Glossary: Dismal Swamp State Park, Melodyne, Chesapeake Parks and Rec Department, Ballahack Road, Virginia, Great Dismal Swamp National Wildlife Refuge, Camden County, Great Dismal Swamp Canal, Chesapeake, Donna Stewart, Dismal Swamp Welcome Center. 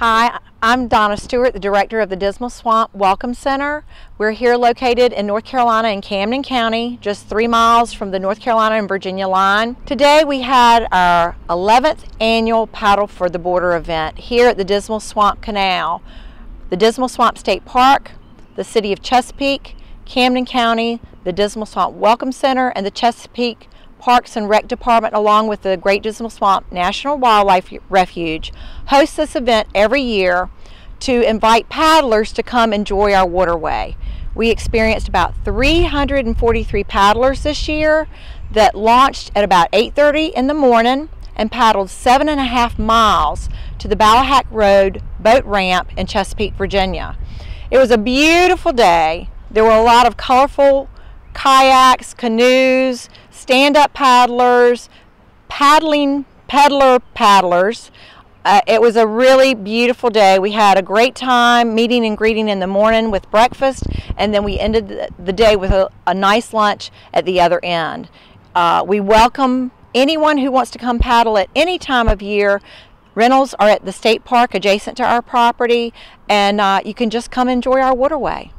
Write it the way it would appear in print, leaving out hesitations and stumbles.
Hi, I'm Donna Stewart, the director of the Dismal Swamp Welcome Center. We're here located in North Carolina in Camden County, just 3 miles from the North Carolina and Virginia line. Today we had our 11th annual Paddle for the Border event here at the Dismal Swamp Canal, the Dismal Swamp State Park, the City of Chesapeake, Camden County, the Dismal Swamp Welcome Center, and the Chesapeake Parks and Rec Department, along with the Great Dismal Swamp National Wildlife Refuge, hosts this event every year to invite paddlers to come enjoy our waterway. We experienced about 343 paddlers this year that launched at about 8:30 in the morning and paddled 7.5 miles to the Ballahack Road boat ramp in Chesapeake, Virginia. It was a beautiful day. There were a lot of colorful kayaks, canoes, stand-up paddlers, paddling peddler paddlers. It was a really beautiful day. We had a great time meeting and greeting in the morning with breakfast, and then we ended the day with a nice lunch at the other end. We welcome anyone who wants to come paddle at any time of year. Rentals are at the state park adjacent to our property, and you can just come enjoy our waterway.